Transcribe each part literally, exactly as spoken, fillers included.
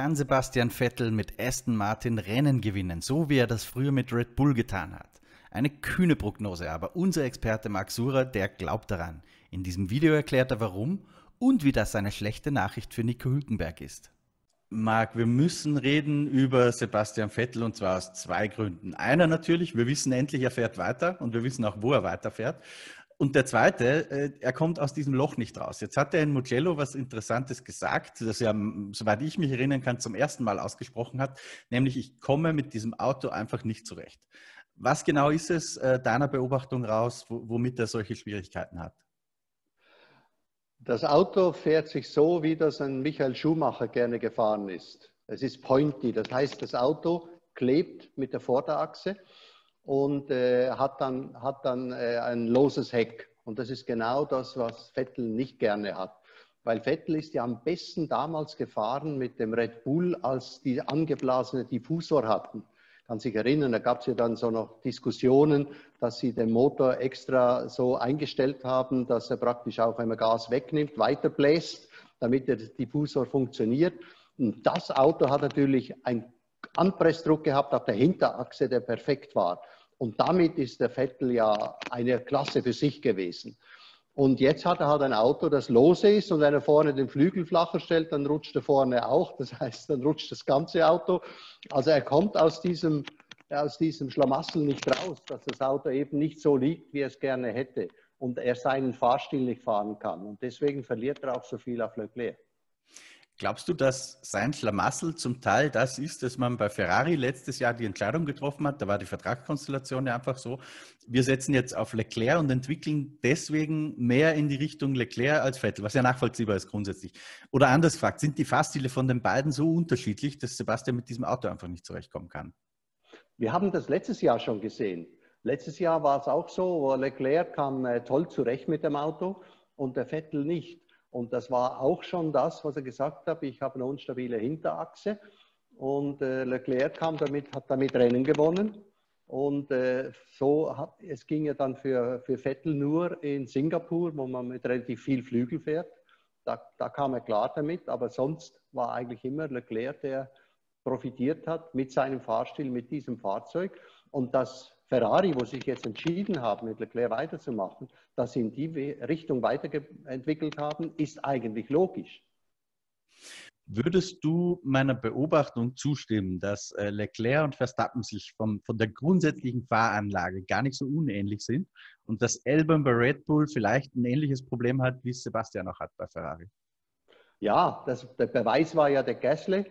kann Sebastian Vettel mit Aston Martin Rennen gewinnen, so wie er das früher mit Red Bull getan hat. Eine kühne Prognose, aber unser Experte Marc Surer, der glaubt daran. In diesem Video erklärt er warum und wie das eine schlechte Nachricht für Nico Hülkenberg ist. Marc, wir müssen reden über Sebastian Vettel und zwar aus zwei Gründen. Einer natürlich, wir wissen endlich, er fährt weiter und wir wissen auch, wo er weiterfährt. Und der zweite, er kommt aus diesem Loch nicht raus. Jetzt hat er in Mugello was Interessantes gesagt, das er, soweit ich mich erinnern kann, zum ersten Mal ausgesprochen hat, nämlich ich komme mit diesem Auto einfach nicht zurecht. Was genau ist es deiner Beobachtung raus, womit er solche Schwierigkeiten hat? Das Auto fährt sich so, wie das ein Michael Schumacher gerne gefahren ist. Es ist pointy, das heißt, das Auto klebt mit der Vorderachse und äh, hat dann, hat dann äh, ein loses Heck. Und das ist genau das, was Vettel nicht gerne hat. Weil Vettel ist ja am besten damals gefahren mit dem Red Bull, als die angeblasene Diffusor hatten. Kann sich erinnern, da gab es ja dann so noch Diskussionen, dass sie den Motor extra so eingestellt haben, dass er praktisch auch, wenn man Gas wegnimmt, weiterbläst, damit der Diffusor funktioniert. Und das Auto hat natürlich einen Anpressdruck gehabt auf der Hinterachse, der perfekt war. Und damit ist der Vettel ja eine Klasse für sich gewesen. Und jetzt hat er halt ein Auto, das lose ist und wenn er vorne den Flügel flacher stellt, dann rutscht er vorne auch. Das heißt, dann rutscht das ganze Auto. Also er kommt aus diesem, aus diesem Schlamassel nicht raus, dass das Auto eben nicht so liegt, wie er es gerne hätte und er seinen Fahrstil nicht fahren kann. Und deswegen verliert er auch so viel auf Leclerc. Glaubst du, dass sein Schlamassel zum Teil das ist, dass man bei Ferrari letztes Jahr die Entscheidung getroffen hat, da war die Vertragskonstellation ja einfach so, wir setzen jetzt auf Leclerc und entwickeln deswegen mehr in die Richtung Leclerc als Vettel, was ja nachvollziehbar ist grundsätzlich. Oder anders gefragt, sind die Fahrstile von den beiden so unterschiedlich, dass Sebastian mit diesem Auto einfach nicht zurechtkommen kann? Wir haben das letztes Jahr schon gesehen. Letztes Jahr war es auch so, Leclerc kam toll zurecht mit dem Auto und der Vettel nicht. Und das war auch schon das, was er gesagt hat, ich habe eine unstabile Hinterachse. Und äh, Leclerc kam damit, hat damit Rennen gewonnen. Und äh, so hat, es ging ja dann für, für Vettel nur in Singapur, wo man mit relativ viel Flügel fährt. Da, da kam er klar damit, aber sonst war eigentlich immer Leclerc, der profitiert hat mit seinem Fahrstil, mit diesem Fahrzeug. Und das Ferrari, wo sich jetzt entschieden haben, mit Leclerc weiterzumachen, dass sie in die Richtung weiterentwickelt haben, ist eigentlich logisch. Würdest du meiner Beobachtung zustimmen, dass Leclerc und Verstappen sich von, von der grundsätzlichen Fahranlage gar nicht so unähnlich sind und dass Albon bei Red Bull vielleicht ein ähnliches Problem hat, wie es Sebastian auch hat bei Ferrari? Ja, das, der Beweis war ja der Gasly,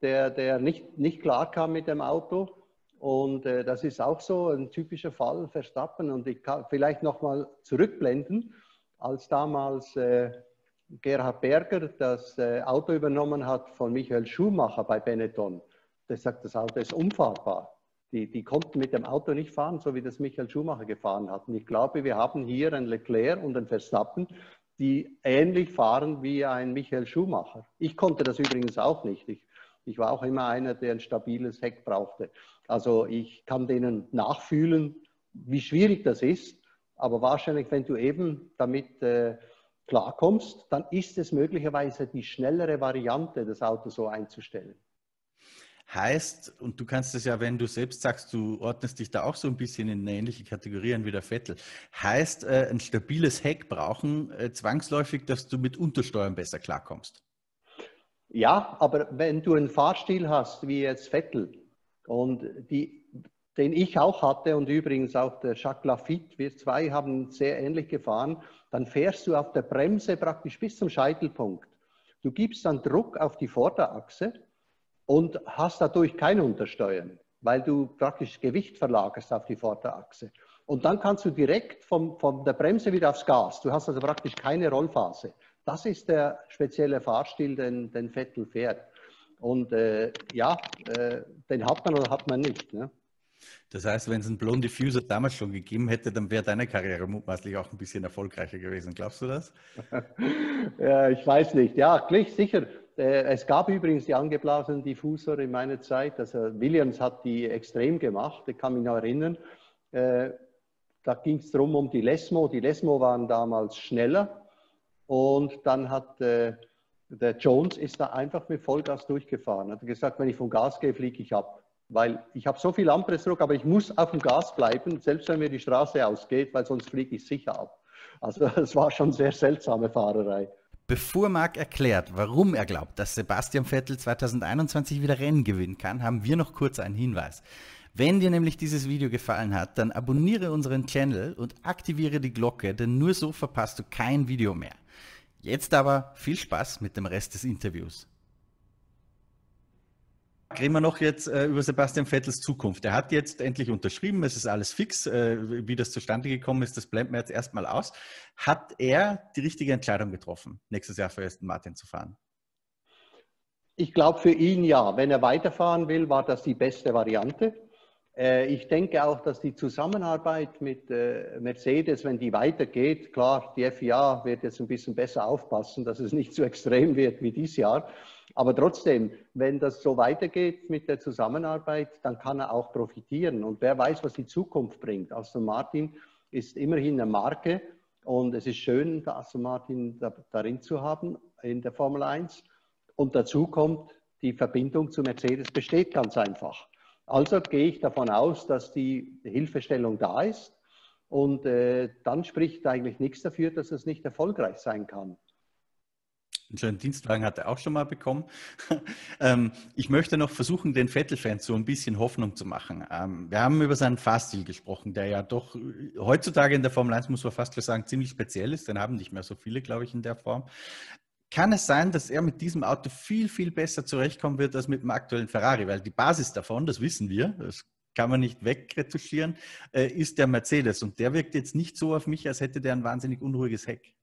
der, der nicht, nicht klar kam mit dem Auto. Und äh, das ist auch so ein typischer Fall, Verstappen. Und ich kann vielleicht nochmal zurückblenden, als damals äh, Gerhard Berger das äh, Auto übernommen hat von Michael Schumacher bei Benetton. Der sagt, das Auto ist unfahrbar. Die, die konnten mit dem Auto nicht fahren, so wie das Michael Schumacher gefahren hat. Und ich glaube, wir haben hier einen Leclerc und einen Verstappen, die ähnlich fahren wie ein Michael Schumacher. Ich konnte das übrigens auch nicht. Ich, Ich war auch immer einer, der ein stabiles Heck brauchte. Also ich kann denen nachfühlen, wie schwierig das ist. Aber wahrscheinlich, wenn du eben damit äh, klarkommst, dann ist es möglicherweise die schnellere Variante, das Auto so einzustellen. Heißt, und du kannst es ja, wenn du selbst sagst, du ordnest dich da auch so ein bisschen in ähnliche Kategorien wie der Vettel, heißt äh, ein stabiles Heck brauchen äh, zwangsläufig, dass du mit Untersteuern besser klarkommst. Ja, aber wenn du einen Fahrstil hast, wie jetzt Vettel, und die, den ich auch hatte und übrigens auch der Jacques Lafitte, wir zwei haben sehr ähnlich gefahren, dann fährst du auf der Bremse praktisch bis zum Scheitelpunkt. Du gibst dann Druck auf die Vorderachse und hast dadurch kein Untersteuern, weil du praktisch Gewicht verlagerst auf die Vorderachse. Und dann kannst du direkt vom, von der Bremse wieder aufs Gas. Du hast also praktisch keine Rollphase. Das ist der spezielle Fahrstil, den, den Vettel fährt. Und äh, ja, äh, den hat man oder hat man nicht. Ne? Das heißt, wenn es einen blonden Diffuser damals schon gegeben hätte, dann wäre deine Karriere mutmaßlich auch ein bisschen erfolgreicher gewesen. Glaubst du das? Ja, ich weiß nicht. Ja, sicher. Es gab übrigens die angeblasenen Diffusor in meiner Zeit. Also Williams hat die extrem gemacht. Ich kann mich noch erinnern. Da ging es darum, um die Lesmo. Die Lesmo waren damals schneller. Und dann hat äh, der Jones ist da einfach mit Vollgas durchgefahren. Er hat gesagt, wenn ich vom Gas gehe, fliege ich ab. Weil ich habe so viel Anpressdruck, aber ich muss auf dem Gas bleiben, selbst wenn mir die Straße ausgeht, weil sonst fliege ich sicher ab. Also es war schon sehr seltsame Fahrerei. Bevor Marc erklärt, warum er glaubt, dass Sebastian Vettel zweitausendeinundzwanzig wieder Rennen gewinnen kann, haben wir noch kurz einen Hinweis. Wenn dir nämlich dieses Video gefallen hat, dann abonniere unseren Channel und aktiviere die Glocke, denn nur so verpasst du kein Video mehr. Jetzt aber viel Spaß mit dem Rest des Interviews. Reden wir noch jetzt äh, über Sebastian Vettels Zukunft. Er hat jetzt endlich unterschrieben, es ist alles fix. Äh, wie das zustande gekommen ist, das blenden wir jetzt erstmal aus. Hat er die richtige Entscheidung getroffen, nächstes Jahr für Aston Martin zu fahren? Ich glaube für ihn ja. Wenn er weiterfahren will, war das die beste Variante. Äh, ich denke auch, dass die Zusammenarbeit mit äh, Mercedes, wenn die weitergeht, klar, die F I A wird jetzt ein bisschen besser aufpassen, dass es nicht so extrem wird wie dieses Jahr. Aber trotzdem, wenn das so weitergeht mit der Zusammenarbeit, dann kann er auch profitieren. Und wer weiß, was die Zukunft bringt. Aston Martin ist immerhin eine Marke und es ist schön, Aston Martin darin zu haben in der Formel eins. Und dazu kommt, die Verbindung zu Mercedes besteht ganz einfach. Also gehe ich davon aus, dass die Hilfestellung da ist. Und äh, dann spricht eigentlich nichts dafür, dass es nicht erfolgreich sein kann. Einen schönen Dienstwagen hat er auch schon mal bekommen. Ich möchte noch versuchen, den Vettel-Fans so ein bisschen Hoffnung zu machen. Wir haben über seinen Fahrstil gesprochen, der ja doch heutzutage in der Formel eins, muss man fast sagen, ziemlich speziell ist. Den haben nicht mehr so viele, glaube ich, in der Form. Kann es sein, dass er mit diesem Auto viel, viel besser zurechtkommen wird als mit dem aktuellen Ferrari? Weil die Basis davon, das wissen wir, das kann man nicht wegretuschieren, ist der Mercedes. Und der wirkt jetzt nicht so auf mich, als hätte der ein wahnsinnig unruhiges Heck.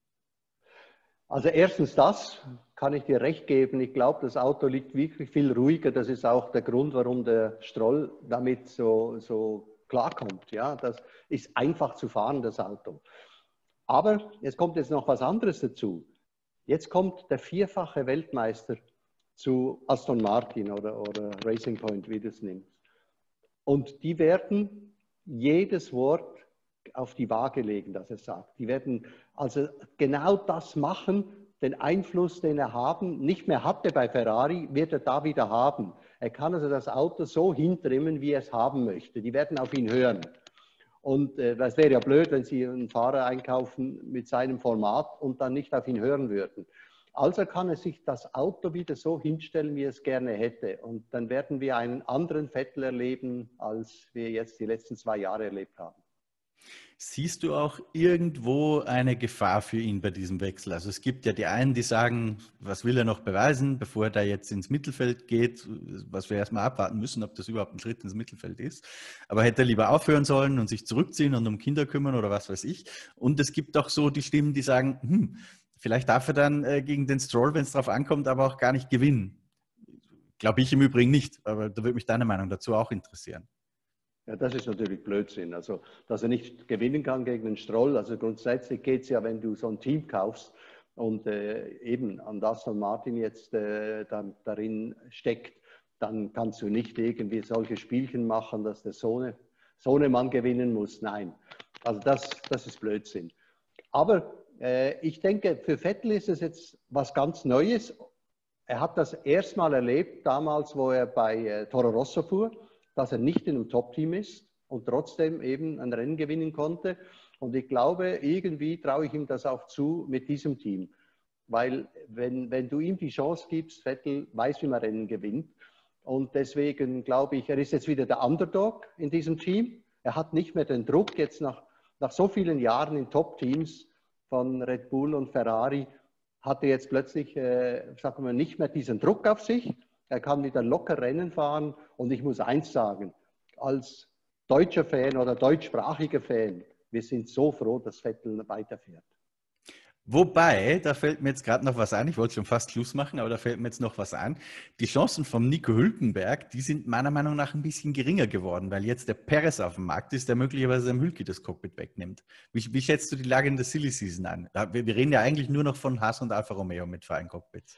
Also erstens das, kann ich dir recht geben. Ich glaube, das Auto liegt wirklich viel ruhiger. Das ist auch der Grund, warum der Stroll damit so, so klarkommt. Ja, das ist einfach zu fahren, das Auto. Aber es kommt jetzt noch was anderes dazu. Jetzt kommt der vierfache Weltmeister zu Aston Martin oder, oder Racing Point, wie du es nimmst. Und die werden jedes Wort auf die Waage legen, dass er sagt. Die werden also genau das machen, den Einfluss, den er haben, nicht mehr hatte bei Ferrari, wird er da wieder haben. Er kann also das Auto so hintrimmen, wie er es haben möchte. Die werden auf ihn hören. Und äh, das wäre ja blöd, wenn sie einen Fahrer einkaufen mit seinem Format und dann nicht auf ihn hören würden. Also kann er sich das Auto wieder so hinstellen, wie er es gerne hätte. Und dann werden wir einen anderen Vettel erleben, als wir jetzt die letzten zwei Jahre erlebt haben. Siehst du auch irgendwo eine Gefahr für ihn bei diesem Wechsel? Also es gibt ja die einen, die sagen, was will er noch beweisen, bevor er da jetzt ins Mittelfeld geht, was wir erstmal abwarten müssen, ob das überhaupt ein Schritt ins Mittelfeld ist. Aber hätte er lieber aufhören sollen und sich zurückziehen und um Kinder kümmern oder was weiß ich. Und es gibt auch so die Stimmen, die sagen, hm, vielleicht darf er dann gegen den Stroll, wenn es drauf ankommt, aber auch gar nicht gewinnen. Glaube ich im Übrigen nicht, aber da würde mich deine Meinung dazu auch interessieren. Ja, das ist natürlich Blödsinn. Also, dass er nicht gewinnen kann gegen den Stroll. Also grundsätzlich geht es ja, wenn du so ein Team kaufst und äh, eben an Aston Martin jetzt äh, dann, darin steckt, dann kannst du nicht irgendwie solche Spielchen machen, dass der Sohne, Sohnemann gewinnen muss. Nein, also das, das ist Blödsinn. Aber äh, ich denke, für Vettel ist es jetzt was ganz Neues. Er hat das erstmal erlebt, damals, wo er bei äh, Toro Rosso fuhr, dass er nicht in einem Top-Team ist und trotzdem eben ein Rennen gewinnen konnte. Und ich glaube, irgendwie traue ich ihm das auch zu mit diesem Team. Weil wenn, wenn du ihm die Chance gibst, Vettel weiß, wie man Rennen gewinnt. Und deswegen glaube ich, er ist jetzt wieder der Underdog in diesem Team. Er hat nicht mehr den Druck jetzt nach, nach so vielen Jahren in Top-Teams von Red Bull und Ferrari, hat er jetzt plötzlich, äh, sagen wir, nicht mehr diesen Druck auf sich. Er kann wieder locker Rennen fahren und ich muss eins sagen, als deutscher Fan oder deutschsprachiger Fan, wir sind so froh, dass Vettel weiterfährt. Wobei, da fällt mir jetzt gerade noch was ein, ich wollte schon fast Schluss machen, aber da fällt mir jetzt noch was ein. Die Chancen von Nico Hülkenberg, die sind meiner Meinung nach ein bisschen geringer geworden, weil jetzt der Perez auf dem Markt ist, der möglicherweise dem Hülki das Cockpit wegnimmt. Wie, wie schätzt du die Lage in der Silly Season an? Wir, wir reden ja eigentlich nur noch von Haas und Alfa Romeo mit Fahrern-Cockpits.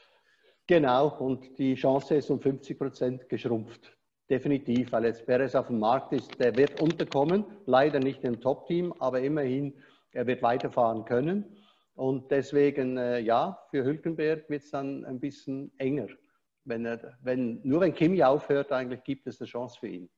Genau, und die Chance ist um fünfzig Prozent geschrumpft. Definitiv, weil jetzt Perez auf dem Markt ist, der wird unterkommen, leider nicht im Top-Team, aber immerhin, er wird weiterfahren können. Und deswegen, äh, ja, für Hülkenberg wird es dann ein bisschen enger. Wenn er, wenn, nur wenn Kimi aufhört, eigentlich gibt es eine Chance für ihn.